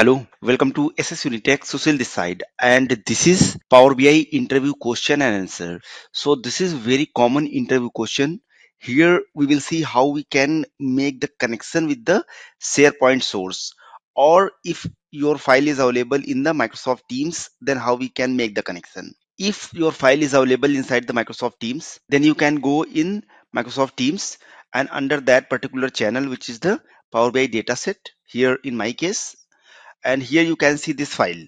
Hello, welcome to SS Unitech Social this side, and this is Power BI interview question and answer. So this is very common interview question. Here we will see how we can make the connection with the SharePoint source, or if your file is available in the Microsoft Teams, then how we can make the connection. If your file is available inside the Microsoft Teams, then you can go in Microsoft Teams and under that particular channel, which is the Power BI dataset here in my case. And here you can see this file.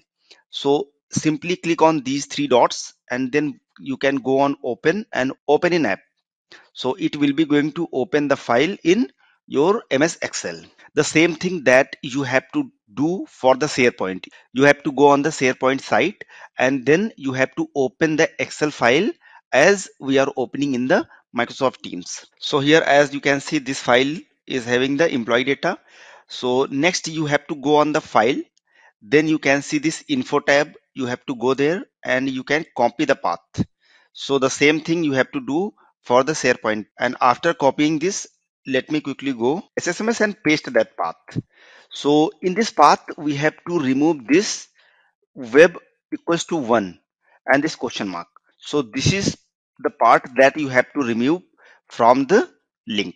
So simply click on these three dots and then you can go on open and open in app. So it will be going to open the file in your MS Excel. The same thing that you have to do for the SharePoint. You have to go on the SharePoint site and then you have to open the Excel file as we are opening in the Microsoft Teams. So here, as you can see, this file is having the employee data. So next you have to go on the file, then you can see this info tab, you have to go there and you can copy the path. So the same thing you have to do for the SharePoint, and after copying this, let me quickly go SSMS and paste that path. So in this path we have to remove this web equals to 1 and this question mark. So this is the part that you have to remove from the link.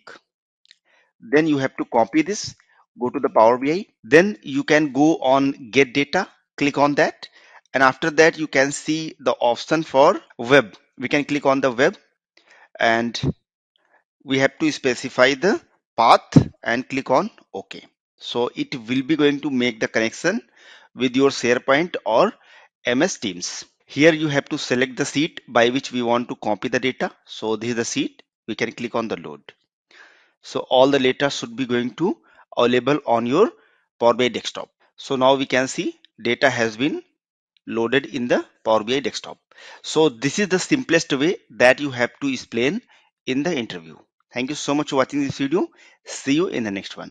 Then you have to copy this. Go to the Power BI, then you can go on Get Data, click on that, and after that you can see the option for web. We can click on the web and we have to specify the path and click on OK. So it will be going to make the connection with your SharePoint or MS Teams. Here you have to select the sheet by which we want to copy the data. So this is the sheet. We can click on the load. So all the data should be going to available on your Power BI desktop. So now we can see data has been loaded in the Power BI desktop. So this is the simplest way that you have to explain in the interview. Thank you so much for watching this video. See you in the next one.